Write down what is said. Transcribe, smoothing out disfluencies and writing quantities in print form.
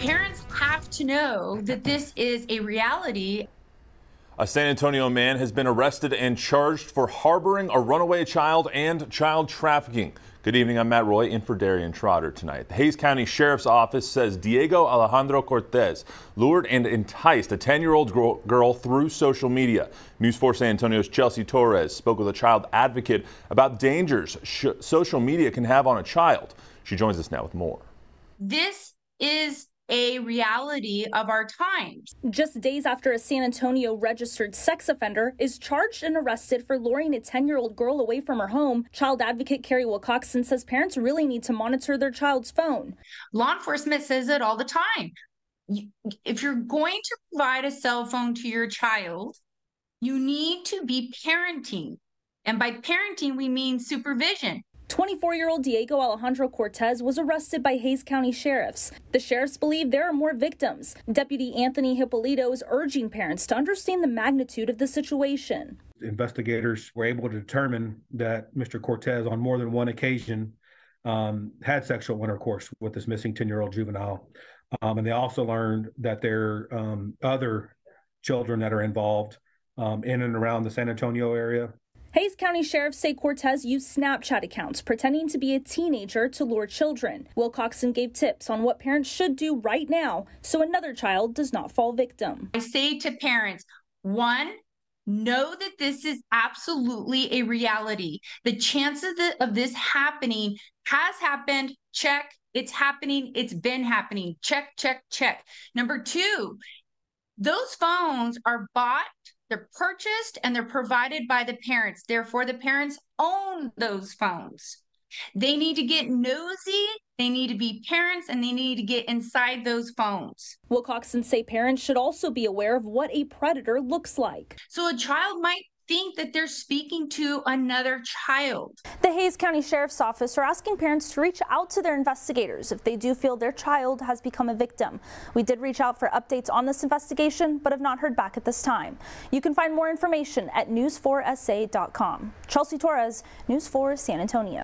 Parents have to know that this is a reality. A San Antonio man has been arrested and charged for harboring a runaway child and child trafficking. Good evening, I'm Matt Roy, in for Darian Trotter tonight. The Hays County Sheriff's Office says Diego Alejandro Cortez lured and enticed a 10-year-old girl through social media. News 4 San Antonio's Chelsea Torres spoke with a child advocate about dangers social media can have on a child. She joins us now with more. This is a reality of our times. Just days after a San Antonio registered sex offender is charged and arrested for luring a 10-year-old girl away from her home, child advocate Carrie Wilcoxon says parents really need to monitor their child's phone. Law enforcement says it all the time. If you're going to provide a cell phone to your child, you need to be parenting. And by parenting, we mean supervision. 24-year-old Diego Alejandro Cortez was arrested by Hays County sheriffs. The sheriffs believe there are more victims. Deputy Anthony Hippolito is urging parents to understand the magnitude of the situation. Investigators were able to determine that Mr. Cortez, on more than one occasion, had sexual intercourse with this missing 10-year-old juvenile. And they also learned that there are other children that are involved in and around the San Antonio area. Hays County sheriffs say Cortez used Snapchat accounts pretending to be a teenager to lure children. Wilcoxon gave tips on what parents should do right now so another child does not fall victim. I say to parents, one, know that this is absolutely a reality. The chances of this happening has happened. Check. It's happening. It's been happening. Check, check, check. Number two, those phones are bought. They're purchased and they're provided by the parents. Therefore, the parents own those phones. They need to get nosy, they need to be parents, and they need to get inside those phones. Wilcoxon say parents should also be aware of what a predator looks like. So a child might think that they're speaking to another child. The Hays County Sheriff's Office are asking parents to reach out to their investigators if they do feel their child has become a victim. We did reach out for updates on this investigation, but have not heard back at this time. You can find more information at news4sa.com. Chelsea Torres, News 4 San Antonio.